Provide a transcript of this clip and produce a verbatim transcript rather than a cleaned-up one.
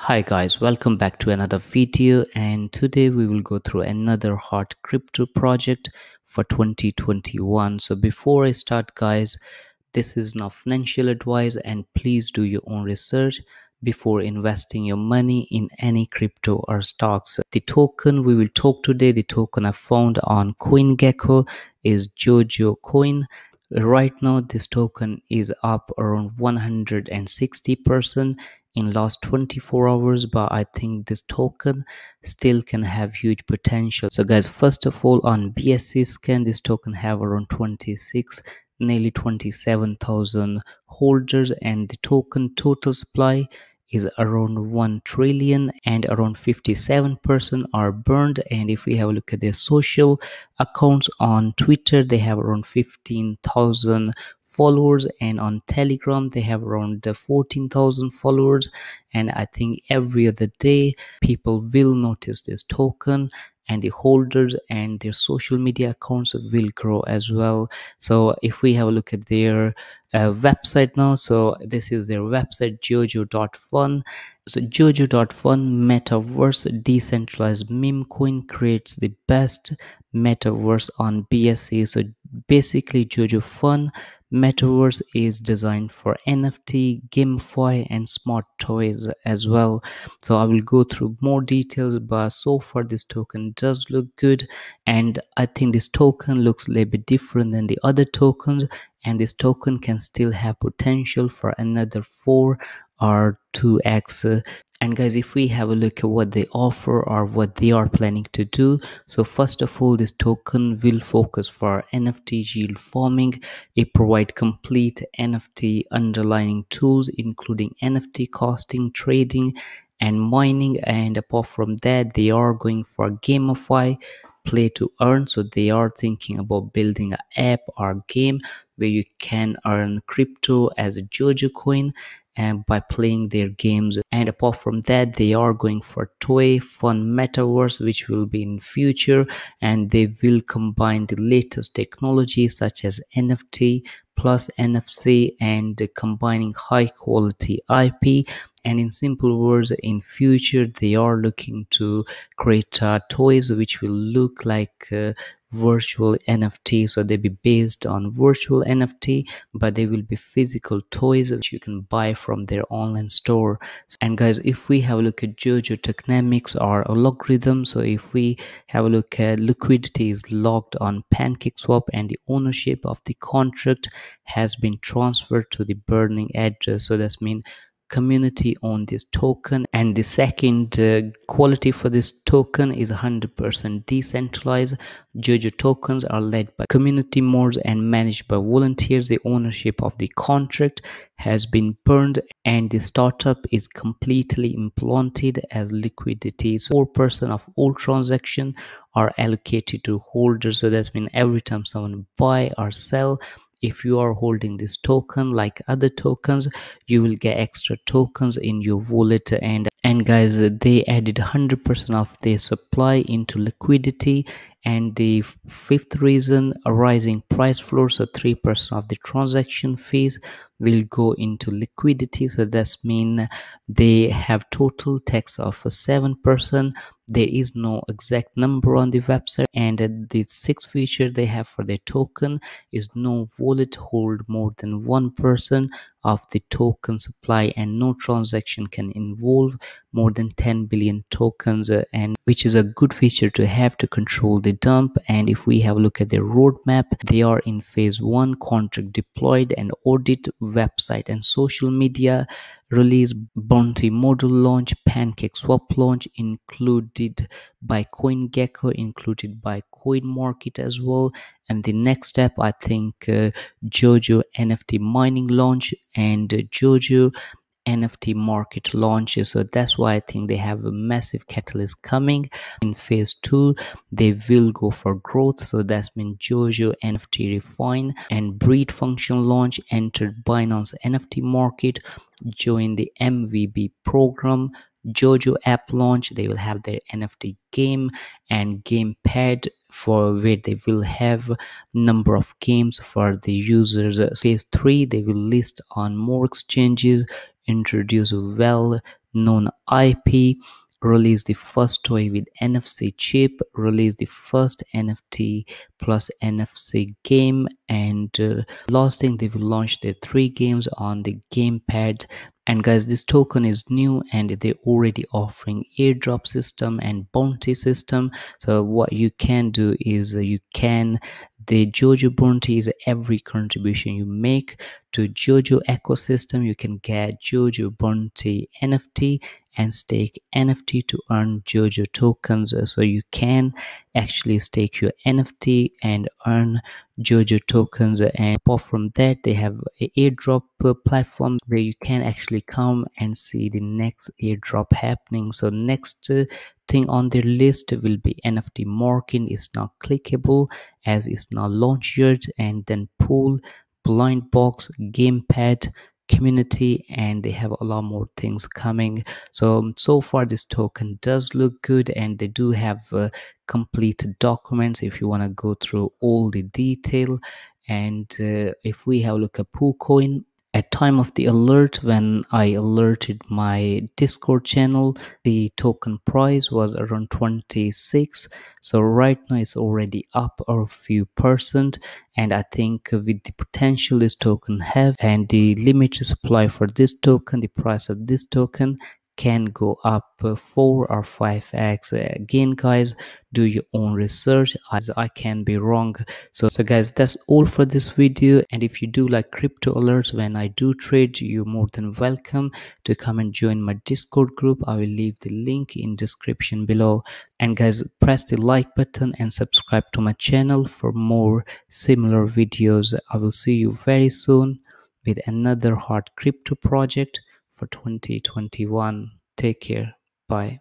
Hi guys, welcome back to another video, and today we will go through another hot crypto project for twenty twenty-one. So before I start guys, this is not financial advice, and please do your own research before investing your money in any crypto or stocks. The token we will talk today, the token I found on CoinGecko, is JOJO coin. Right now this token is up around one hundred sixty percent in last twenty-four hours, but I think this token still can have huge potential. So guys, first of all, on B S C scan, this token have around twenty-six, nearly twenty-seven thousand holders, and the token total supply is around one trillion, and around fifty-seven percent are burned. And if we have a look at their social accounts, on Twitter they have around fifteen thousand followers, and on Telegram they have around fourteen thousand followers. And I think every other day people will notice this token, and the holders and their social media accounts will grow as well. So if we have a look at their uh, website now, so this is their website, jojo dot fun. So jojo dot fun metaverse decentralized meme coin creates the best metaverse on B S C. So basically jojo dot fun metaverse is designed for N F T, GameFi and smart toys as well. So I will go through more details, but so far this token does look good, and I think this token looks a little bit different than the other tokens, and this token can still have potential for another four or two X. And guys, if we have a look at what they offer or what they are planning to do, so first of all, this token will focus for N F T yield farming. It provides complete N F T underlying tools, including N F T costing, trading and mining. And apart from that, they are going for GameFi, play to earn. So they are thinking about building an app or game where you can earn crypto as a JOJO coin and by playing their games. And apart from that, they are going for toy fun metaverse, which will be in future, and they will combine the latest technology such as N F T plus N F C and combining high quality I P. And in simple words, in future they are looking to create uh, toys which will look like uh, virtual N F T. So they'll be based on virtual N F T, but they will be physical toys which you can buy from their online store. And guys, if we have a look at JOJO tokenomics or a logarithm, so if we have a look at liquidity is locked on PancakeSwap, and the ownership of the contract has been transferred to the burning address. So that's mean community own this token. And the second uh, quality for this token is one hundred percent decentralized. JOJO tokens are led by community mods and managed by volunteers. The ownership of the contract has been burned, and the startup is completely implanted as liquidity. So four percent of all transactions are allocated to holders. So that's mean every time someone buy or sell, if you are holding this token like other tokens, you will get extra tokens in your wallet. And and guys, they added one hundred percent of their supply into liquidity. And the fifth reason, a rising price floor, so three percent of the transaction fees will go into liquidity. So that's mean they have total tax of seven percent. There is no exact number on the website. And the sixth feature they have for their token is no wallet hold more than one percent of the token supply, and no transaction can involve more than ten billion tokens, uh, and which is a good feature to have to control the dump. And if we have a look at their roadmap, they are in phase one, contract deployed and audit, website and social media release, bounty model launch, PancakeSwap launch, included by CoinGecko, included by CoinMarket as well. And the next step, I think, uh, JOJO N F T mining launch and uh, JOJO N F T market launches. So that's why I think they have a massive catalyst coming. In phase two, they will go for growth. So that's mean JOJO N F T refine and breed function launch, entered Binance N F T market, join the M V B program, JOJO app launch. They will have their N F T game and gamepad, for where they will have number of games for the users. Phase three, they will list on more exchanges, introduce well known I P, release the first toy with N F C chip, release the first N F T plus N F C game, and uh, last thing, they've launched their three games on the gamepad. And guys, this token is new and they're already offering airdrop system and bounty system. So what you can do is you can the JOJO bounty is every contribution you make to JOJO ecosystem, you can get JOJO bounty N F T and stake N F T to earn JOJO tokens. So you can actually stake your N F T and earn JOJO tokens. And apart from that, they have an airdrop platform where you can actually come and see the next airdrop happening. So next uh, thing on their list will be N F T marking is now clickable as it's now launch yet, and then pool, blind box, gamepad, community, and they have a lot more things coming. So so far this token does look good, and they do have uh, complete documents if you want to go through all the detail. And uh, if we have a look at PooCoin, at time of the alert, when I alerted my Discord channel, the token price was around twenty-six. So right now it's already up a few percent, and I think with the potential this token have and the limited supply for this token, the price of this token can go up four or five X. Again guys, do your own research, as I can be wrong. So so guys, that's all for this video, and if you do like crypto alerts when I do trade, you're more than welcome to come and join my Discord group. I will leave the link in description below. And guys, press the like button and subscribe to my channel for more similar videos. I will see you very soon with another hot crypto project for twenty twenty-one. Take care. Bye.